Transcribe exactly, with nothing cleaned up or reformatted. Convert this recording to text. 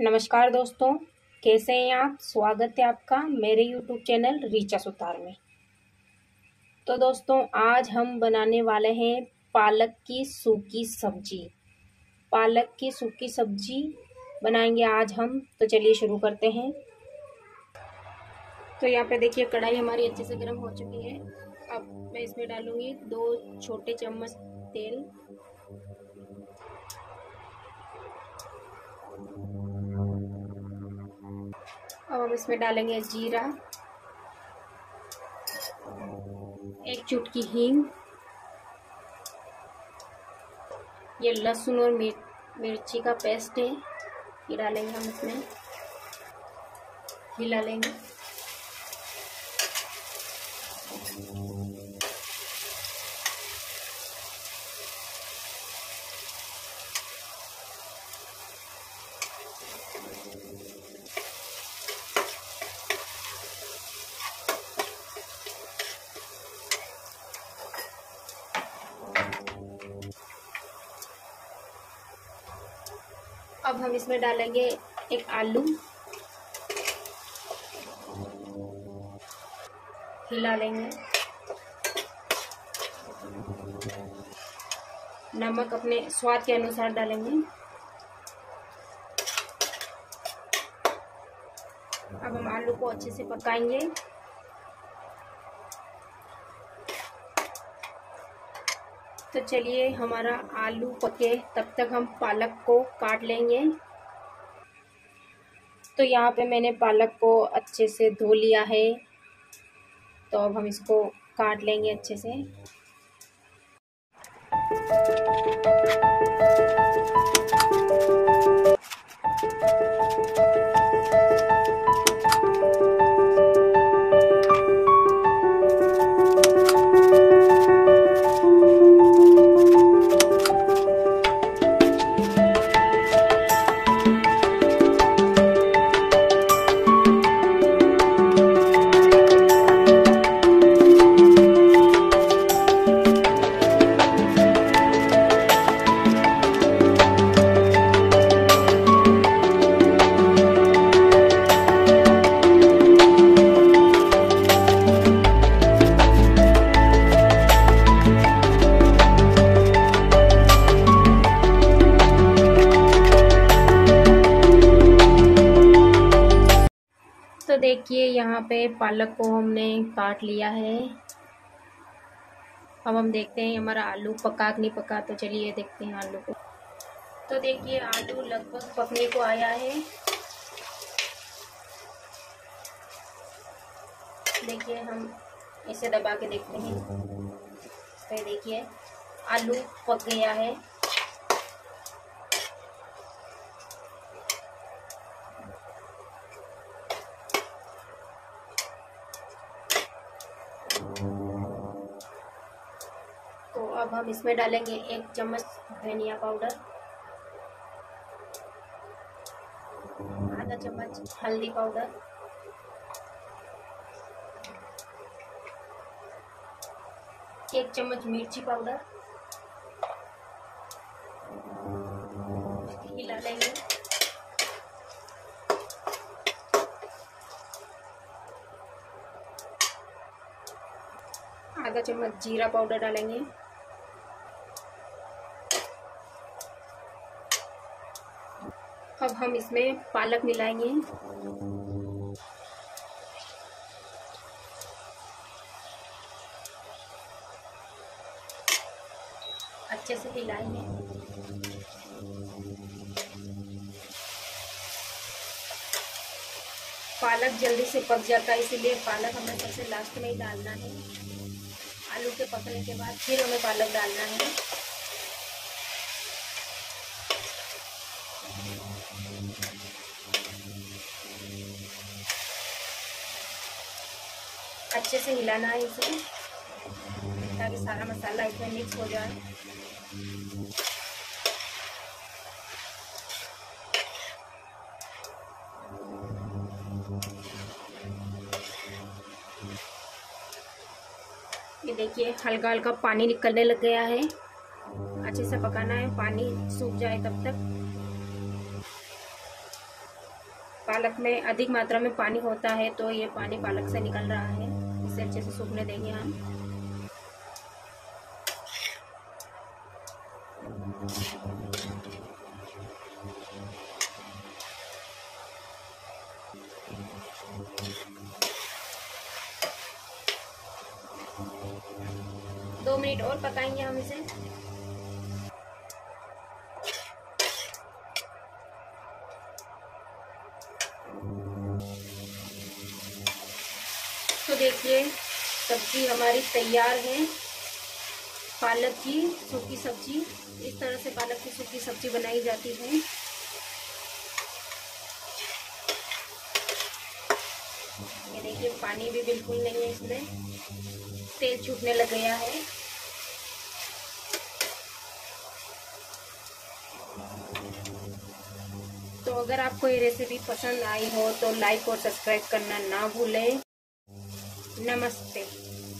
नमस्कार दोस्तों, कैसे हैं आप। स्वागत है आपका मेरे यूट्यूब चैनल रीचा सुतार में। तो दोस्तों, आज हम बनाने वाले हैं पालक की सूखी सब्जी। पालक की सूखी सब्जी बनाएंगे आज हम। तो चलिए शुरू करते हैं। तो यहाँ पे देखिए कढ़ाई हमारी अच्छे से गर्म हो चुकी है। अब मैं इसमें डालूँगी दो छोटे चम्मच तेल। अब हम इसमें डालेंगे जीरा, एक चुटकी हींग, ये लहसुन और मिर्च मिर्ची का पेस्ट है, ये डालेंगे हम इसमें, हिला लेंगे। अब हम इसमें डालेंगे एक आलू, हिला लेंगे। नमक अपने स्वाद के अनुसार डालेंगे। अब हम आलू को अच्छे से पकाएंगे। तो चलिए हमारा आलू पके, तब तक हम पालक को काट लेंगे। तो यहाँ पे मैंने पालक को अच्छे से धो लिया है। तो अब हम इसको काट लेंगे अच्छे से। तो देखिए यहाँ पे पालक को हमने काट लिया है। अब हम देखते हैं हमारा आलू पका कि नहीं पका। तो चलिए देखते हैं आलू को। तो देखिए आलू लगभग पकने को आया है। देखिए हम इसे दबा के देखते हैं। तो देखिए आलू पक गया है। तो अब हम इसमें डालेंगे एक चम्मच धनिया पाउडर, आधा चम्मच हल्दी पाउडर, एक चम्मच मिर्ची पाउडर, हिला लेंगे। आधा चम्मच जीरा पाउडर डालेंगे। अब हम इसमें पालक मिलाएंगे। अच्छे से मिलाएंगे। पालक जल्दी से पक जाता है, इसीलिए पालक हमें सबसे लास्ट में ही डालना है। आलू के पकने के बाद फिर हमें पालक डालना है। अच्छे से हिलाना है इसे, ताकि सारा मसाला इसमें मिक्स हो जाए। ये देखिए हल्का हल्का पानी निकलने लग गया है। अच्छे से पकाना है, पानी सूख जाए तब तक। पालक में अधिक मात्रा में पानी होता है तो ये पानी पालक से निकल रहा है, इसे अच्छे से सूखने देंगे हम। दो मिनट और पकाएंगे हम इसे। तो देखिए सब्जी हमारी तैयार है, पालक की सूखी सब्जी। इस तरह से पालक की सूखी सब्जी बनाई जाती है। ये देखिए पानी भी बिल्कुल नहीं है, इसमें तेल छूटने लग गया है। तो अगर आपको ये रेसिपी पसंद आई हो तो लाइक और सब्सक्राइब करना ना भूलें। नमस्ते।